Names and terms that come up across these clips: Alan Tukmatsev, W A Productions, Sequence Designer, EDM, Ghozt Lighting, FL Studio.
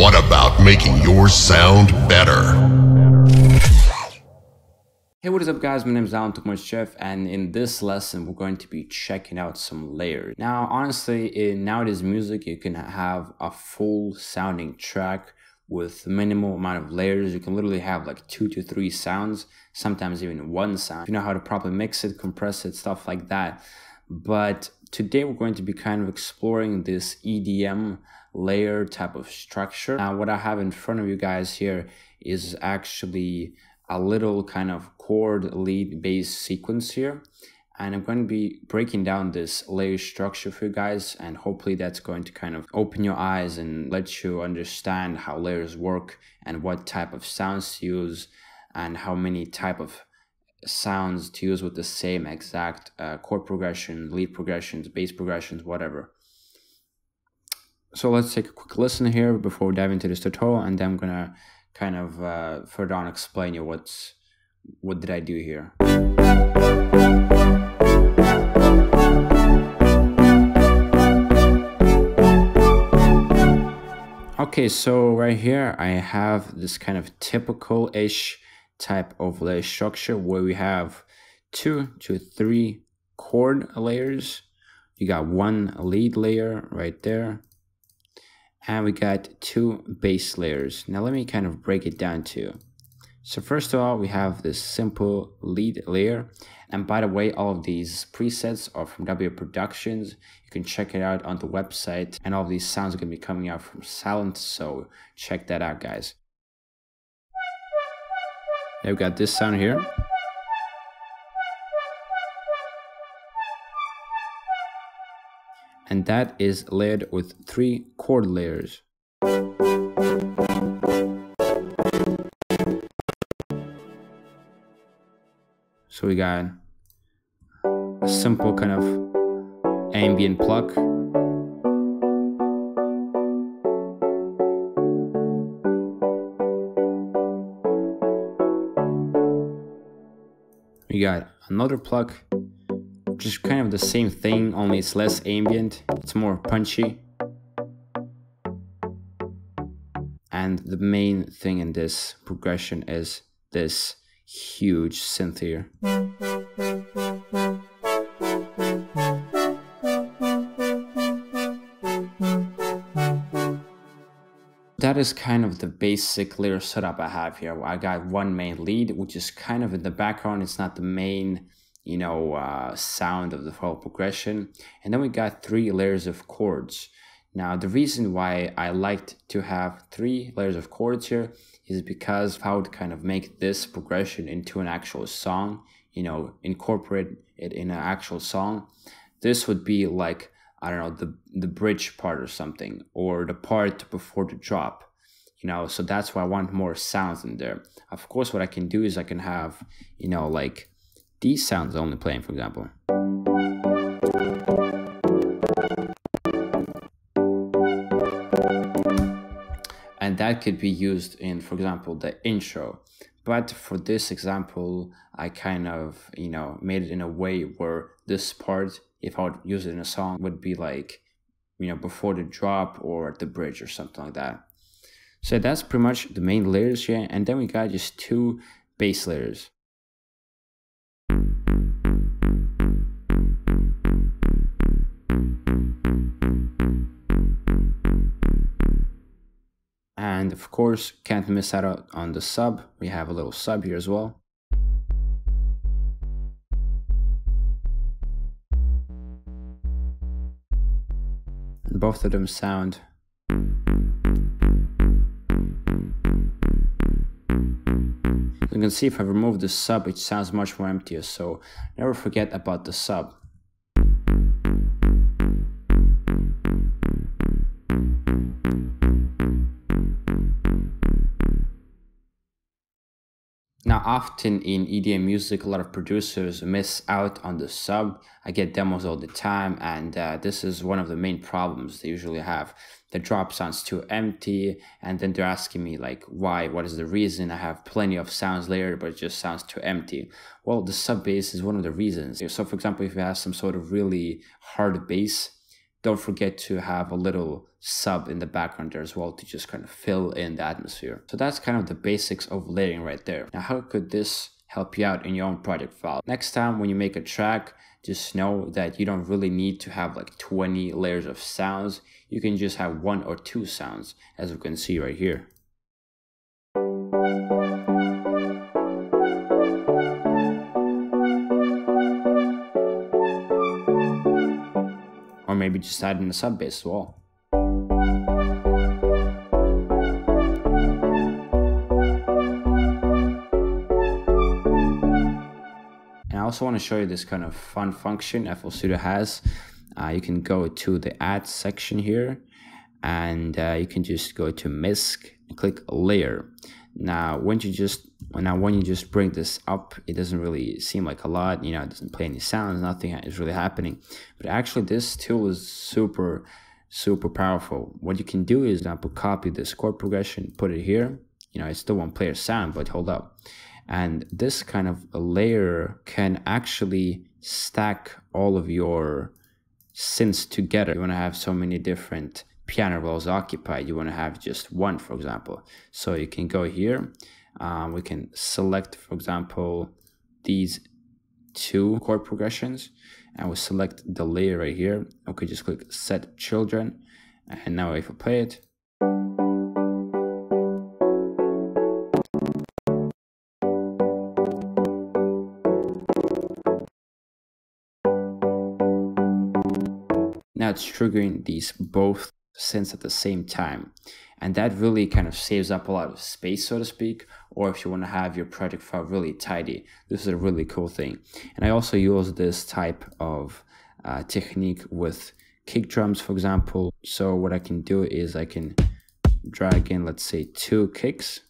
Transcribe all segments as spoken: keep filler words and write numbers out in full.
What about making your sound better? Hey, what is up guys, my name is Alan Tukmatsev, and in this lesson we're going to be checking out some layers. Now honestly, in nowadays music you can have a full sounding track with minimal amount of layers. You can literally have like two to three sounds, sometimes even one sound, if you know how to properly mix it, compress it, stuff like that. But today we're going to be kind of exploring this E D M layer type of structure. Now what I have in front of you guys here is actually a little kind of chord lead bass sequence here. And I'm going to be breaking down this layer structure for you guys, and hopefully that's going to kind of open your eyes and let you understand how layers work and what type of sounds to use and how many type of sounds to use with the same exact uh, chord progression, lead progressions, bass progressions, whatever. So let's take a quick listen here before we dive into this tutorial, and then I'm gonna kind of uh, further on explain you what's what did I do here. Okay, so right here I have this kind of typical-ish type of layer structure where we have two to three chord layers. You got one lead layer right there, and we got two bass layers. Now let me kind of break it down to you. So first of all, we have this simple lead layer. And by the way, all of these presets are from W A Productions. You can check it out on the website, and all of these sounds are gonna be coming out from Silent, so check that out, guys. Now we've got this sound here. And that is layered with three chord layers. So we got a simple kind of ambient pluck. We got another pluck, which is kind of the same thing, only it's less ambient, it's more punchy. And the main thing in this progression is this huge synth here. That is kind of the basic layer setup I have here. I got one main lead, which is kind of in the background. It's not the main, you know, uh, sound of the whole progression. And then we got three layers of chords. Now, the reason why I liked to have three layers of chords here is because I would kind of make this progression into an actual song, you know, incorporate it in an actual song. This would be like, I don't know, the, the bridge part or something, or the part before the drop, you know, so that's why I want more sounds in there. Of course, what I can do is I can have, you know, like these sounds only playing, for example. And that could be used in, for example, the intro. But for this example, I kind of, you know, made it in a way where this part, if I would use it in a song, would be like, you know, before the drop or at the bridge or something like that. So that's pretty much the main layers here. And then we got just two bass layers. And of course, can't miss out on the sub. We have a little sub here as well. And both of them sound . You can see if I remove the sub, it sounds much more emptier, so never forget about the sub. Now, often in E D M music, a lot of producers miss out on the sub. I get demos all the time, and uh, this is one of the main problems they usually have. The drop sounds too empty, and then they're asking me like, why, what is the reason? I have plenty of sounds layered, but it just sounds too empty. Well, the sub bass is one of the reasons. So for example, if you have some sort of really hard bass, don't forget to have a little sub in the background there as well to just kind of fill in the atmosphere. So that's kind of the basics of layering right there. Now, how could this help you out in your own project file? Next time when you make a track, just know that you don't really need to have like twenty layers of sounds. You can just have one or two sounds, as you can see right here. Or maybe just add in a sub bass as well. I also want to show you this kind of fun function F L Studio has. Uh, you can go to the add section here, and uh, you can just go to misc and click layer. Now when you just now when you just bring this up, it doesn't really seem like a lot, you know, it doesn't play any sounds, nothing is really happening. But actually this tool is super super powerful. What you can do is now copy this chord progression, put it here. You know, it still won't play a sound, but hold up. And this kind of layer can actually stack all of your synths together. You want to have so many different piano rolls occupied. You want to have just one, for example. So you can go here. Um, we can select, for example, these two chord progressions. And we'll select the layer right here. Okay, just click Set Children. And now if I play it, now it's triggering these both synths at the same time. And that really kind of saves up a lot of space, so to speak, or if you want to have your project file really tidy, this is a really cool thing. And I also use this type of uh, technique with kick drums, for example. So what I can do is I can drag in, let's say, two kicks.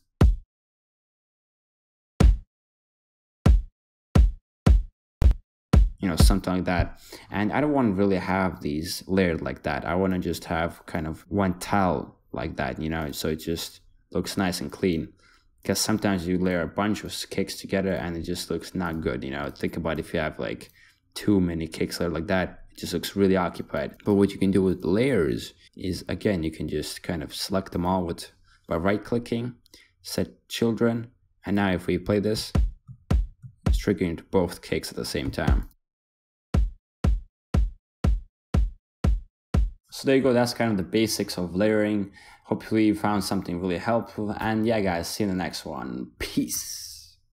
You know, something like that. And I don't want to really have these layered like that. I want to just have kind of one tile like that, you know, so it just looks nice and clean. Because sometimes you layer a bunch of kicks together and it just looks not good, you know. Think about if you have like too many kicks layered like that, it just looks really occupied. But what you can do with the layers is, again, you can just kind of select them all with by right-clicking, Set Children, and now if we play this, it's triggering both kicks at the same time. So there you go, that's kind of the basics of layering. Hopefully you found something really helpful. And yeah, guys, see you in the next one. Peace.